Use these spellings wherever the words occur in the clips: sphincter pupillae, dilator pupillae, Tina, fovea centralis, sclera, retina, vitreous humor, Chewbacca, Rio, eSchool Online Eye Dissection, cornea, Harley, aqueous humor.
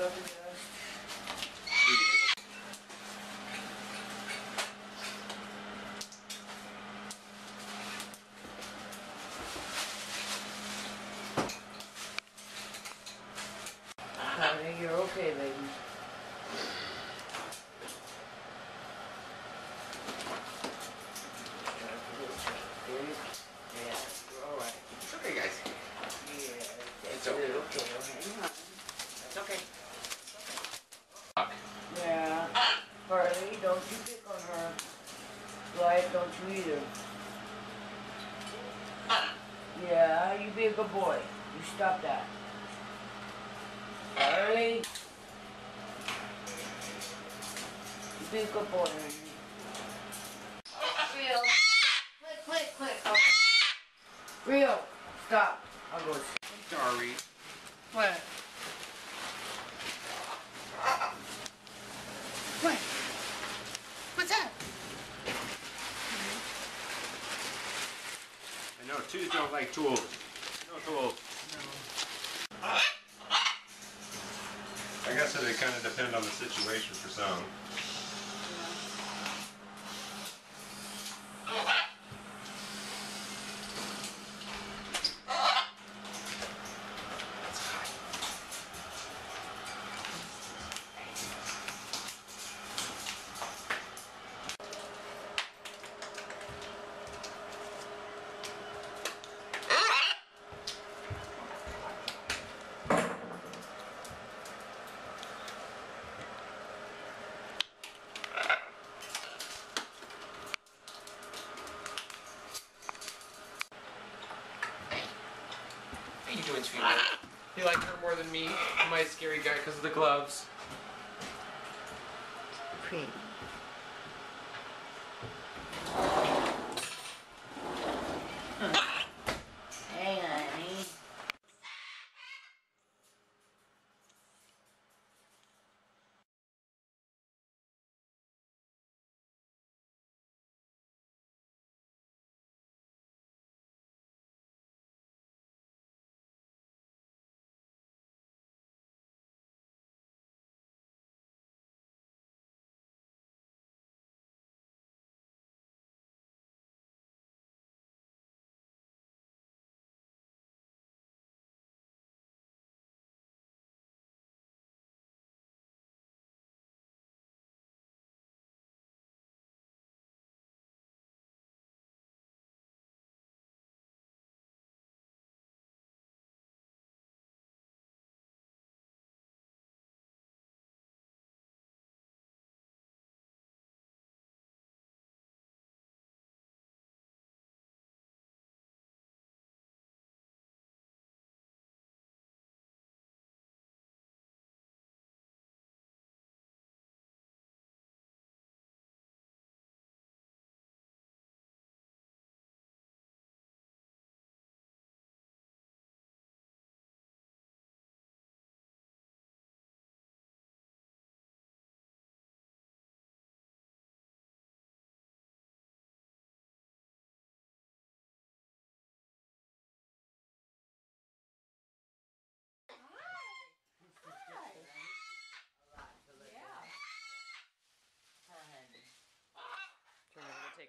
like that again. I think you're okay, lady. Yeah, you're all right. It's okay, guys. Yeah, it's okay. Okay. Hang on. It's okay. Yeah. Harley, don't you pick on her. Wyatt, don't you either. Yeah, you be a good boy. You stop that. Harley. You be a good boy, Rio. Quick. Okay. Rio, stop. I'll go. I'm sorry. What? What? What's that? I know twos don't like tools. No tools. No. I guess it kind of depends on the situation for some. You like her more than me. I'm my scary guy because of the gloves. Pretty. Hey, honey.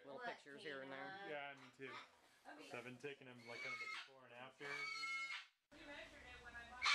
Little what, pictures Tina? Here and there. Yeah, me too. Okay. So I've been taking them like kind of before and after. You measured it when I bought it.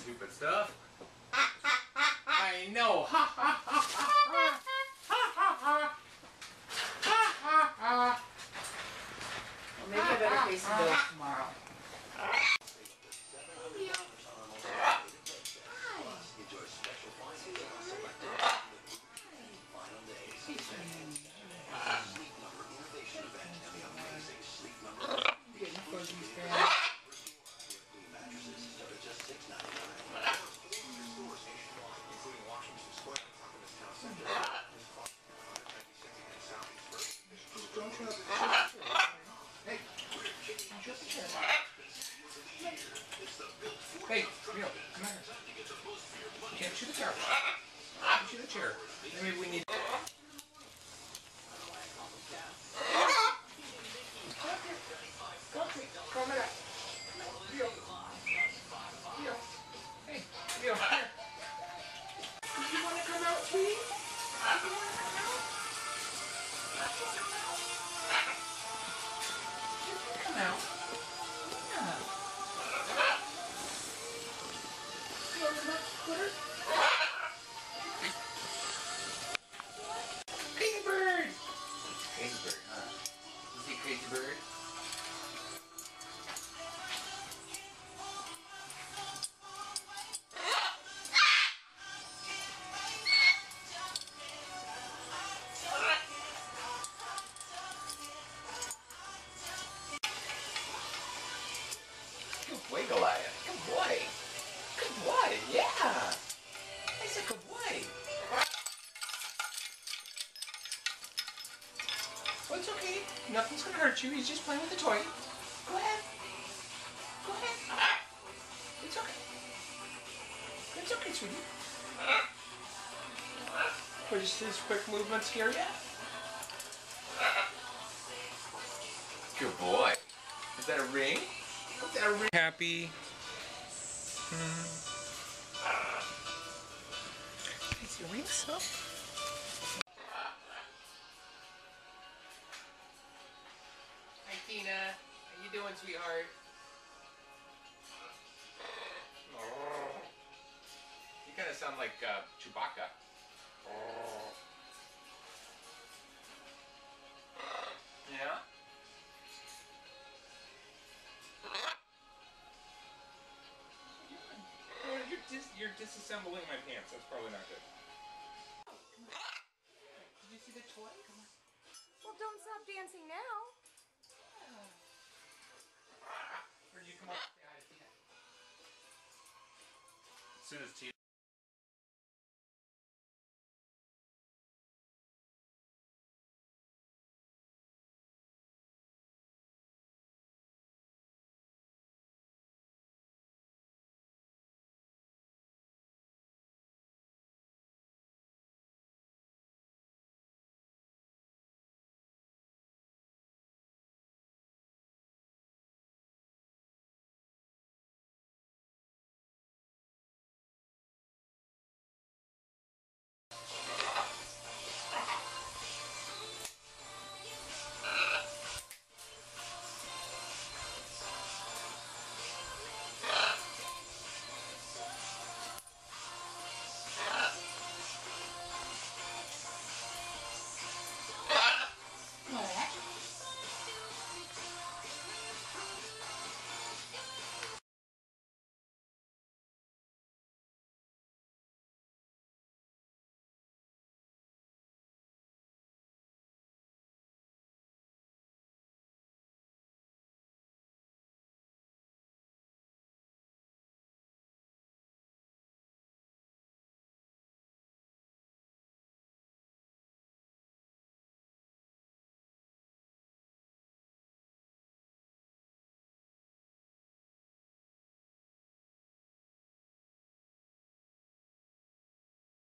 Stupid stuff. I know. Ha ha ha ha ha ha ha ha ha ha. Make it better. place to go tomorrow. Hey, Rio, come here. Can't you the chair? Can't you the chair? Maybe we need... It's okay. Nothing's gonna hurt you. He's just playing with the toy. Go ahead. Go ahead. It's okay. It's okay, sweetie. Or just his quick movements here. Yeah. Good boy. Is that a ring? Is that a ring? Happy. Is your ring so? Tina, how you doing, sweetheart? You kind of sound like Chewbacca. Yeah? You're disassembling my pants. That's probably not good. Oh, come on. Did you see the toy? Come on. Well, don't stop dancing now.